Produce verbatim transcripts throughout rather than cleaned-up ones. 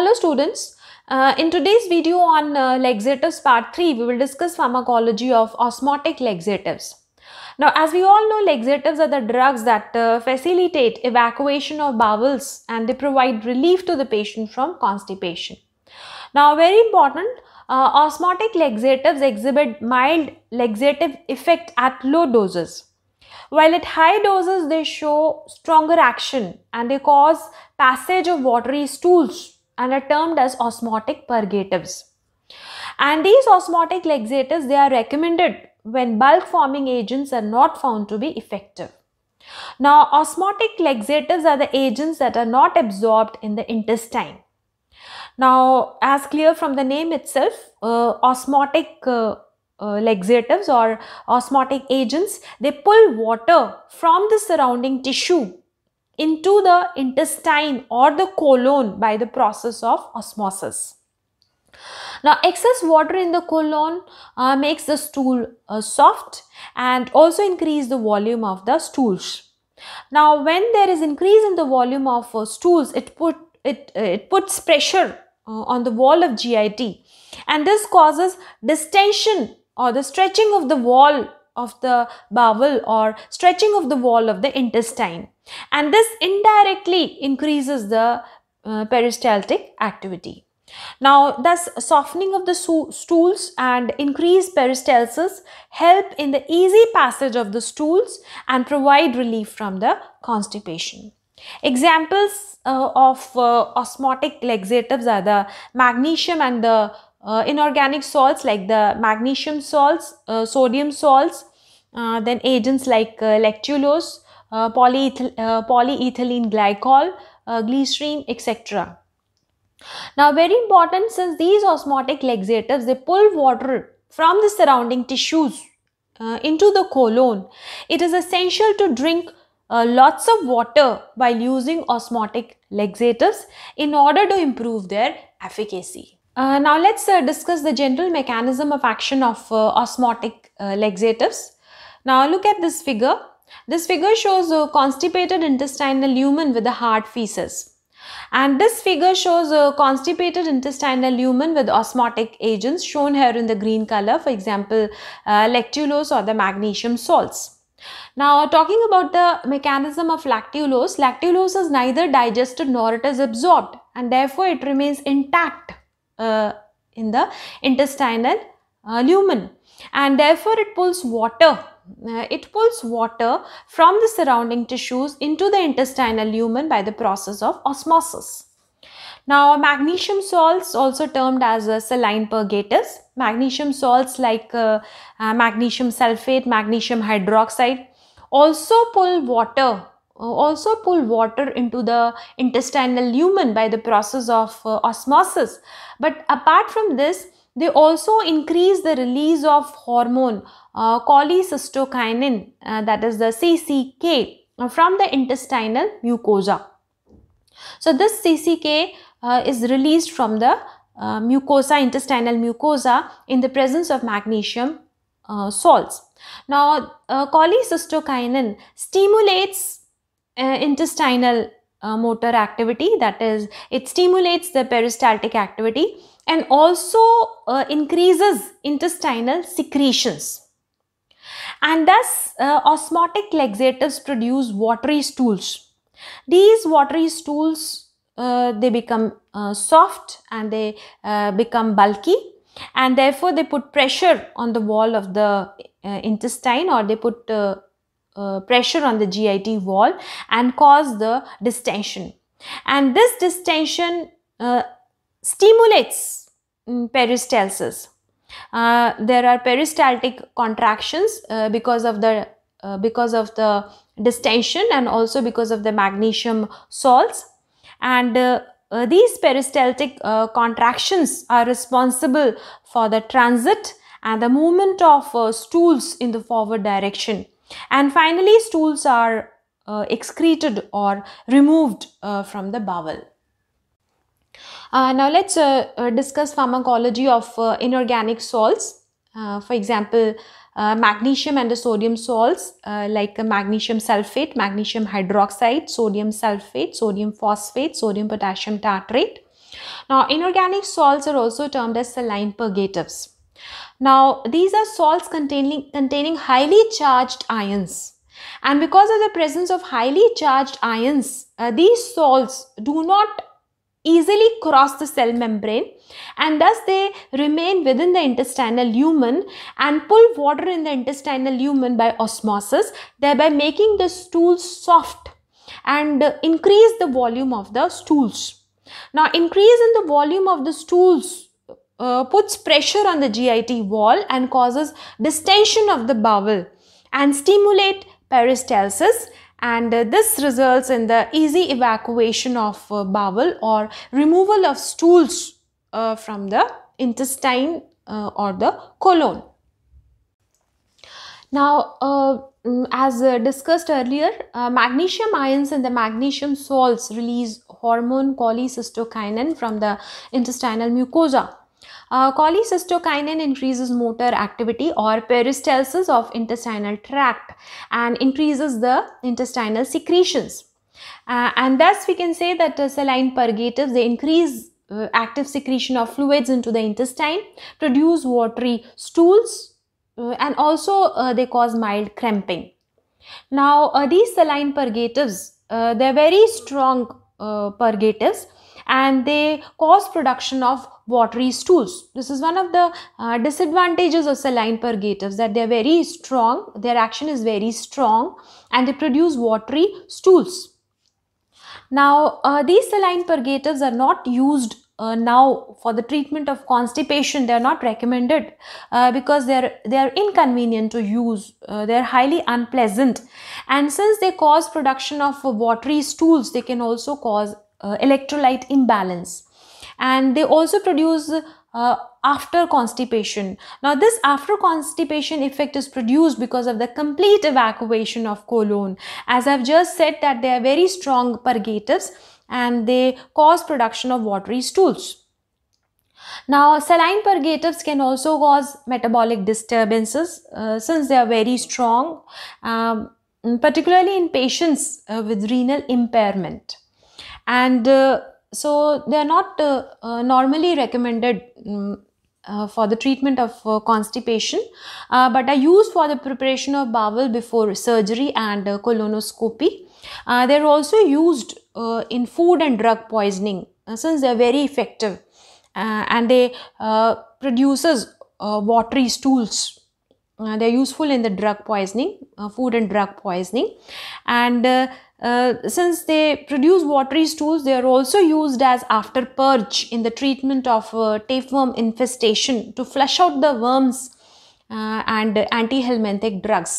Hello students, uh, in today's video on uh, laxatives part three, we will discuss pharmacology of osmotic laxatives. Now as we all know, laxatives are the drugs that uh, facilitate evacuation of bowels and they provide relief to the patient from constipation. Now very important, uh, osmotic laxatives exhibit mild laxative effect at low doses. While at high doses they show stronger action and they cause passage of watery stools and are termed as osmotic purgatives. And these osmotic laxatives, they are recommended when bulk forming agents are not found to be effective. Now osmotic laxatives are the agents that are not absorbed in the intestine. Now as clear from the name itself, uh, osmotic uh, Uh, laxatives or osmotic agents, they pull water from the surrounding tissue into the intestine or the colon by the process of osmosis. Now excess water in the colon uh, makes the stool uh, soft and also increase the volume of the stools. Now when there is increase in the volume of uh, stools, it, put, it, uh, it puts pressure uh, on the wall of G I T, and this causes distension or the stretching of the wall of the bowel or stretching of the wall of the intestine, and this indirectly increases the uh, peristaltic activity. Now thus softening of the stools and increased peristalsis help in the easy passage of the stools and provide relief from the constipation. Examples uh, of uh, osmotic laxatives are the magnesium and the Uh, inorganic salts like the magnesium salts, uh, sodium salts, uh, then agents like uh, lactulose, uh, polyeth uh, polyethylene glycol, uh, glycerin, et cetera. Now very important, since these osmotic laxatives, they pull water from the surrounding tissues uh, into the colon, it is essential to drink uh, lots of water while using osmotic laxatives in order to improve their efficacy. Uh, now let's uh, discuss the general mechanism of action of uh, osmotic uh, laxatives. Now look at this figure. This figure shows a constipated intestinal lumen with a hard feces. And this figure shows a constipated intestinal lumen with osmotic agents shown here in the green color, for example uh, lactulose or the magnesium salts. Now talking about the mechanism of lactulose, lactulose is neither digested nor it is absorbed, and therefore it remains intact Uh, in the intestinal uh, lumen, and therefore it pulls water uh, it pulls water from the surrounding tissues into the intestinal lumen by the process of osmosis. Now magnesium salts, also termed as uh, saline purgatives, magnesium salts like uh, uh, magnesium sulfate, magnesium hydroxide also pull water also pull water into the intestinal lumen by the process of uh, osmosis. But apart from this, they also increase the release of hormone uh, cholecystokinin, uh, that is the C C K, uh, from the intestinal mucosa. So this C C K uh, is released from the uh, mucosa, intestinal mucosa, in the presence of magnesium uh, salts. Now uh, cholecystokinin stimulates Uh, intestinal uh, motor activity, that is, it stimulates the peristaltic activity and also uh, increases intestinal secretions, and thus uh, osmotic laxatives produce watery stools. These watery stools, uh, they become uh, soft and they uh, become bulky, and therefore they put pressure on the wall of the uh, intestine, or they put uh, Uh, pressure on the G I T wall and cause the distension, and this distension uh, stimulates um, peristalsis. Uh, there are peristaltic contractions uh, because of the uh, because of the distension and also because of the magnesium salts, and uh, uh, these peristaltic uh, contractions are responsible for the transit and the movement of uh, stools in the forward direction. And finally, stools are uh, excreted or removed uh, from the bowel. Uh, now let's uh, uh, discuss pharmacology of uh, inorganic salts. Uh, for example, uh, magnesium and the sodium salts uh, like uh, magnesium sulfate, magnesium hydroxide, sodium sulfate, sodium phosphate, sodium potassium tartrate. Now, inorganic salts are also termed as saline purgatives. Now, these are salts containing, containing highly charged ions. And because of the presence of highly charged ions, uh, these salts do not easily cross the cell membrane, and thus they remain within the intestinal lumen and pull water in the intestinal lumen by osmosis, thereby making the stool soft and uh, increase the volume of the stools. Now, increase in the volume of the stools uh, puts pressure on the G I T wall and causes distension of the bowel and stimulate peristalsis, and uh, this results in the easy evacuation of uh, bowel or removal of stools uh, from the intestine uh, or the colon. Now, uh, as uh, discussed earlier, uh, magnesium ions and the magnesium salts release hormone cholecystokinin from the intestinal mucosa. Uh, cholecystokinin increases motor activity or peristalsis of intestinal tract and increases the intestinal secretions. Uh, and thus we can say that uh, saline purgatives, they increase uh, active secretion of fluids into the intestine, produce watery stools, uh, and also uh, they cause mild cramping. Now, uh, these saline purgatives, uh, they are very strong uh, purgatives, and they cause production of watery stools. This is one of the uh, disadvantages of saline purgatives, that they are very strong, their action is very strong, and they produce watery stools. Now, uh, these saline purgatives are not used uh, now for the treatment of constipation. They are not recommended uh, because they are, they are inconvenient to use, uh, they are highly unpleasant, and since they cause production of uh, watery stools, they can also cause Uh, electrolyte imbalance, and they also produce uh, after constipation. Now, this after constipation effect is produced because of the complete evacuation of colon. As I've just said, that they are very strong purgatives and they cause production of watery stools. Now, saline purgatives can also cause metabolic disturbances uh, since they are very strong, um, particularly in patients uh, with renal impairment. And uh, so they are not uh, uh, normally recommended um, uh, for the treatment of uh, constipation, uh, but are used for the preparation of bowel before surgery and uh, colonoscopy. Uh, they are also used uh, in food and drug poisoning uh, since they are very effective, uh, and they uh, produces uh, watery stools. Uh, they are useful in the drug poisoning, uh, food and drug poisoning, and uh, Uh, since they produce watery stools, they are also used as after purge in the treatment of uh, tapeworm infestation to flush out the worms uh, and antihelminthic drugs.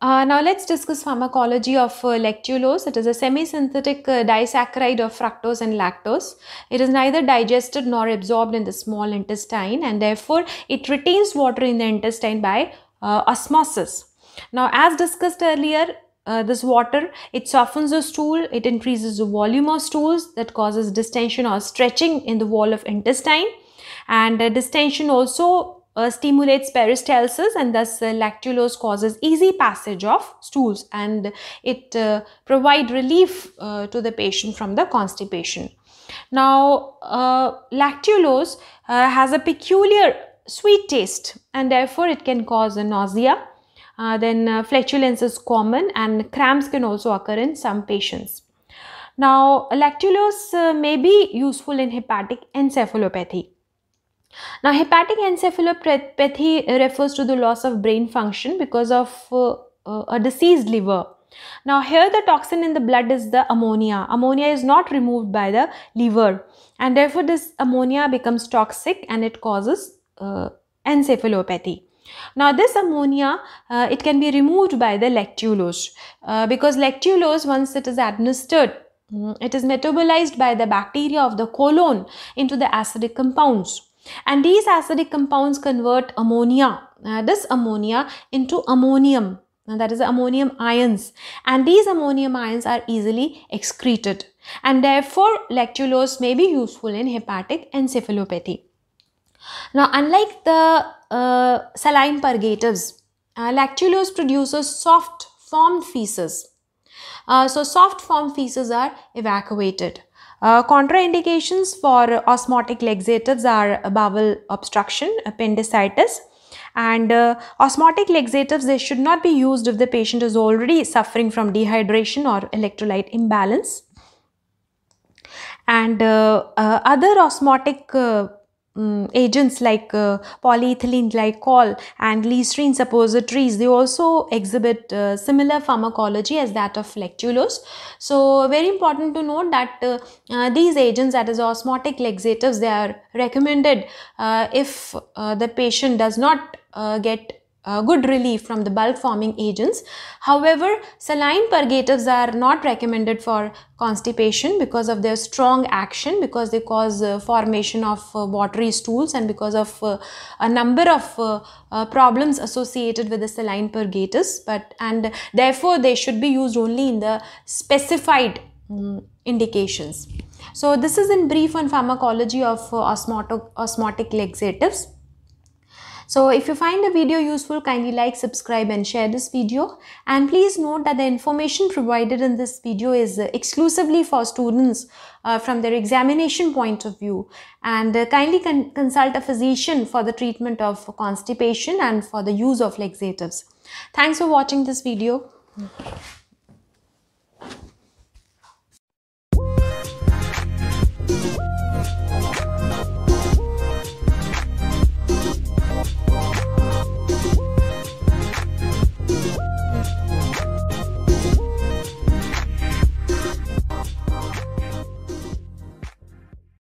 Uh, now, let's discuss pharmacology of uh, lactulose. It is a semi-synthetic uh, disaccharide of fructose and lactose. It is neither digested nor absorbed in the small intestine, and therefore it retains water in the intestine by uh, osmosis. Now, as discussed earlier, Uh, this water, it softens the stool, it increases the volume of stools, that causes distension or stretching in the wall of intestine, and uh, distension also uh, stimulates peristalsis, and thus uh, lactulose causes easy passage of stools, and it uh, provides relief uh, to the patient from the constipation. Now, uh, lactulose uh, has a peculiar sweet taste, and therefore it can cause a nausea. Uh, then uh, flatulence is common, and cramps can also occur in some patients. Now, lactulose uh, may be useful in hepatic encephalopathy. Now, hepatic encephalopathy refers to the loss of brain function because of uh, uh, a diseased liver. Now, here the toxin in the blood is the ammonia. Ammonia is not removed by the liver, and therefore this ammonia becomes toxic and it causes uh, encephalopathy. Now, this ammonia, uh, it can be removed by the lactulose uh, because lactulose, once it is administered, it is metabolized by the bacteria of the colon into the acidic compounds, and these acidic compounds convert ammonia, uh, this ammonia into ammonium, that is ammonium ions, and these ammonium ions are easily excreted, and therefore lactulose may be useful in hepatic encephalopathy. Now, unlike the uh, saline purgatives, uh, lactulose produces soft formed feces. Uh, so, soft formed feces are evacuated. Uh, contraindications for osmotic laxatives are bowel obstruction, appendicitis, and uh, osmotic laxatives, they should not be used if the patient is already suffering from dehydration or electrolyte imbalance. And uh, uh, other osmotic uh, um, agents like uh, polyethylene glycol and glycerin suppositories, they also exhibit uh, similar pharmacology as that of lactulose. So very important to note that uh, uh, these agents, that is osmotic laxatives, they are recommended uh, if uh, the patient does not uh, get Uh, good relief from the bulk forming agents. However, saline purgatives are not recommended for constipation because of their strong action, because they cause uh, formation of uh, watery stools, and because of uh, a number of uh, uh, problems associated with the saline purgatives, but and therefore they should be used only in the specified um, indications. So this is in brief on pharmacology of uh, osmotic, osmotic laxatives. So if you find the video useful, kindly like, subscribe and share this video. And please note that the information provided in this video is exclusively for students uh, from their examination point of view. And uh, kindly con consult a physician for the treatment of constipation and for the use of laxatives. Thanks for watching this video.